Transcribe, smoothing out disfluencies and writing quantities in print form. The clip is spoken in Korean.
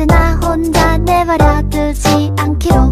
절대 나 혼자 내버려두지 않기로.